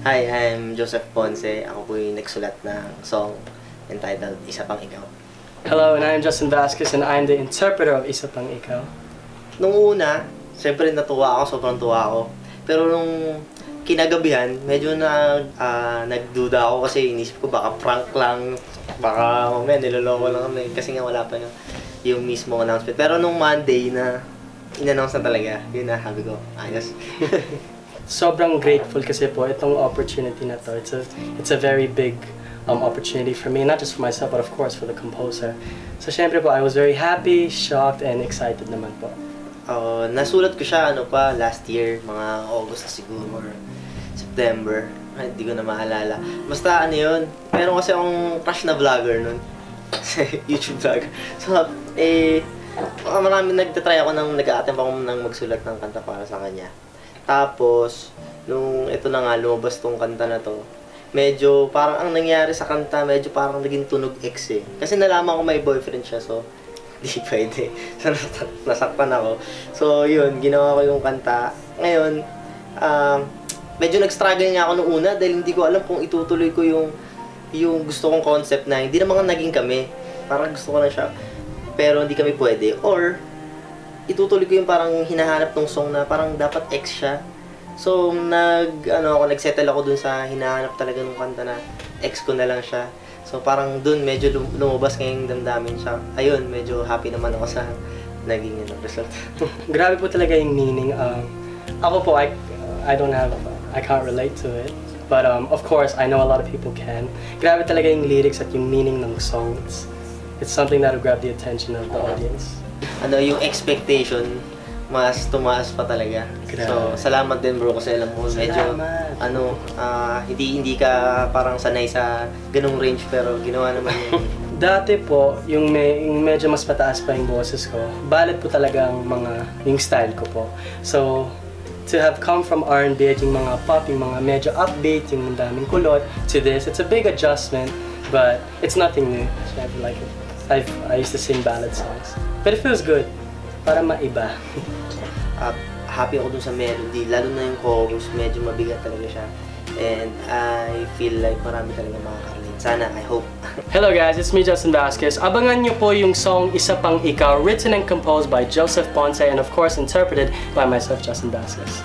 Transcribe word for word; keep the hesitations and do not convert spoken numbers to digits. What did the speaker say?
Hi, I'm Joseph Ponce. Ako po yung nagsulat ng song entitled Isa Pang Ikaw. Hello, and I'm Justin Vasquez and I'm the interpreter of Isa Pang Ikaw. Nung una, siyempre natuwa ako, sobrang tuwa ako. Pero nung kinagabihan, medyo na, uh, nagduda ako kasi inisip ko baka prank lang, baka oh man, niloloko lang kami kasi nga wala pa yung, yung mismo announcement. Pero nung Monday na in-announce na talaga, yun na, habi ko, ayos. Sobrang grateful kasi po itong opportunity na to. It's a, it's a very big um, opportunity for me, not just for myself, but of course for the composer. So syempre po, I was very happy, shocked, and excited naman po. Uh, nasulat ko siya ano pa last year, mga August siguro, or September. Ay, hindi ko na maalala. Basta ano yun, meron kasi akong crush na vlogger nun. YouTube vlogger. So, eh, marami nagtatry ako nang nag-a-attempt ako nang magsulat ng kanta para sa kanya. Tapos, nung ito na nga, lumabas tong kanta na to, medyo parang ang nangyari sa kanta, medyo parang naging tunog ex eh. Kasi nalaman ko may boyfriend siya, so hindi pwede. So, nasaktan ako. So, yun, ginawa ko yung kanta. Ngayon, uh, medyo nag-struggle nga ako nung una dahil hindi ko alam kung itutuloy ko yung, yung gusto kong concept na hindi naman naging kami. Parang gusto ko na siya, pero hindi kami pwede. Or, itutuloy ko yung parang hinahanap ng song na parang dapat ex siya. So, nag, ano, ako, nagsettle ako dun sa hinahanap talaga ng kanta na ex ko na lang siya. So, parang dun medyo lumabas ngayong damdamin siya. Ayun, medyo happy naman ako sa naging yun ang result. Grabe po talaga yung meaning. Um, ako po, I, I don't have, I can't relate to it. But, um, of course, I know a lot of people can. Grabe talaga yung lyrics at yung meaning ng songs. It's something that'll grab the attention of the audience. Ano, yung expectation, mas tumaas pa talaga. Grabe. So, salamat din bro kasi alam mo, medyo, salamat. ano, uh, hindi, hindi ka parang sanay sa ganung range pero ginawa naman yun. Dati po, yung, may, yung medyo mas pataas pa yung boses ko, balit po talaga ang mga, yung style ko po. So, to have come from R and B at yung mga pop, yung mga medyo upbeat, yung daming kulot, to this, it's a big adjustment, but it's nothing new. I like it. I've, I used to sing ballad songs. But it feels good. Para maiba. uh, happy ako dun sa melody. Lalo na yung chorus. Medyo mabigat talaga siya. And I feel like marami talaga makakarelate. Sana, I hope. Hello guys, it's me Justin Vasquez. Abangan nyo po yung song Isa Pang Ikaw, written and composed by Joseph Ponce and of course interpreted by myself, Justin Vasquez.